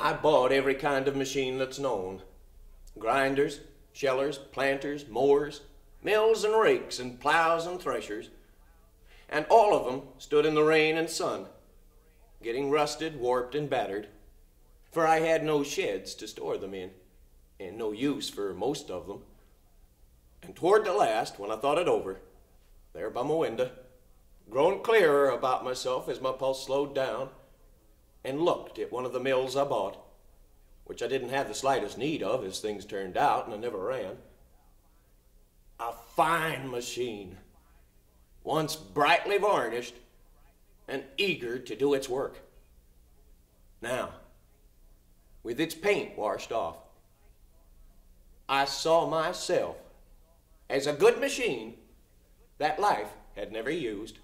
I bought every kind of machine that's known. Grinders, shellers, planters, mowers, mills and rakes and plows and threshers. And all of them stood in the rain and sun, getting rusted, warped, and battered, for I had no sheds to store them in, and no use for most of them. And toward the last, when I thought it over, there by my window, grown clearer about myself as my pulse slowed down, and looked at one of the mills I bought, which I didn't have the slightest need of as things turned out, and I never ran. A fine machine, once brightly varnished, and eager to do its work. Now, with its paint washed off, I saw myself as a good machine that life had never used.